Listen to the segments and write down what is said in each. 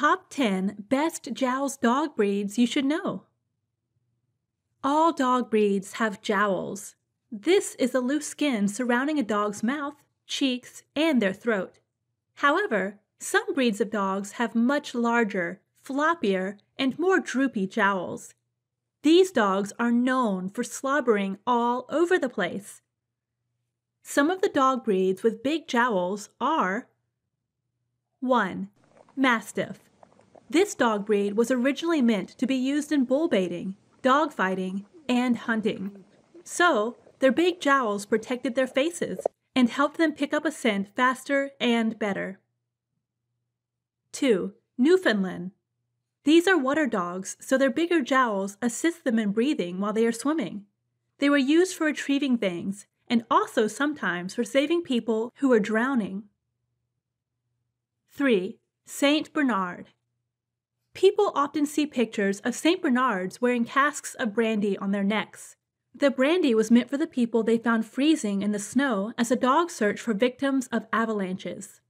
Top 10 Best Jowls Dog Breeds You Should Know. All dog breeds have jowls. This is a loose skin surrounding a dog's mouth, cheeks, and their throat. However, some breeds of dogs have much larger, floppier, and more droopy jowls. These dogs are known for slobbering all over the place. Some of the dog breeds with big jowls are 1. Mastiff. This dog breed was originally meant to be used in bull baiting, dog fighting, and hunting. So, their big jowls protected their faces and helped them pick up a scent faster and better. 2. Newfoundland. These are water dogs, so their bigger jowls assist them in breathing while they are swimming. They were used for retrieving things and also sometimes for saving people who were drowning. 3. Saint Bernard. People often see pictures of Saint Bernards wearing casks of brandy on their necks. The brandy was meant for the people they found freezing in the snow as the dogs searched for victims of avalanches.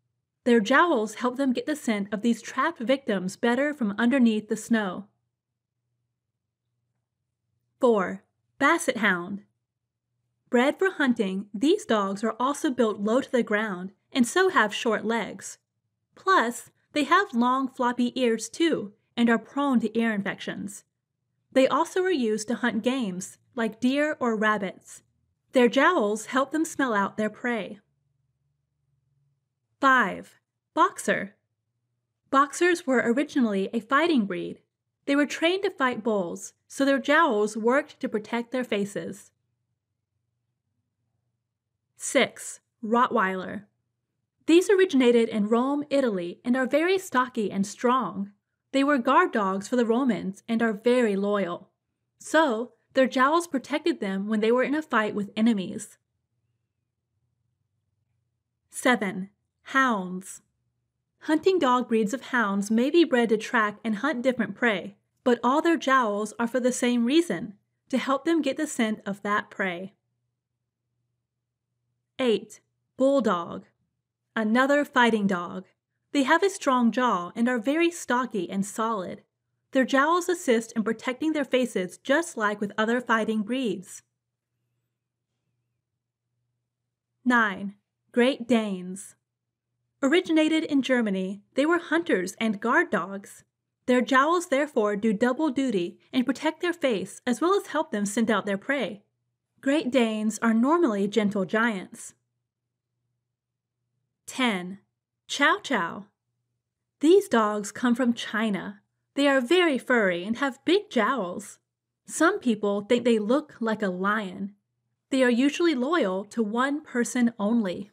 Their jowls help them get the scent of these trapped victims better from underneath the snow. 4. Basset Hound. Bred for hunting, these dogs are also built low to the ground and so have short legs. Plus, they have long, floppy ears, too, and are prone to ear infections. They also are used to hunt games, like deer or rabbits. Their jowls help them smell out their prey. 5. Boxer. Boxers were originally a fighting breed. They were trained to fight bulls, so their jowls worked to protect their faces. 6. Rottweiler. These originated in Rome, Italy, and are very stocky and strong. They were guard dogs for the Romans and are very loyal. So, their jowls protected them when they were in a fight with enemies. 7. Hounds. Hunting dog breeds of hounds may be bred to track and hunt different prey, but all their jowls are for the same reason, to help them get the scent of that prey. 8. Bulldog. Another fighting dog. They have a strong jaw and are very stocky and solid. Their jowls assist in protecting their faces just like with other fighting breeds. 9. Great Danes. Originated in Germany, they were hunters and guard dogs. Their jowls therefore do double duty and protect their face as well as help them scent out their prey. Great Danes are normally gentle giants. 10. Chow Chow. These dogs come from China. They are very furry and have big jowls. Some people think they look like a lion. They are usually loyal to one person only.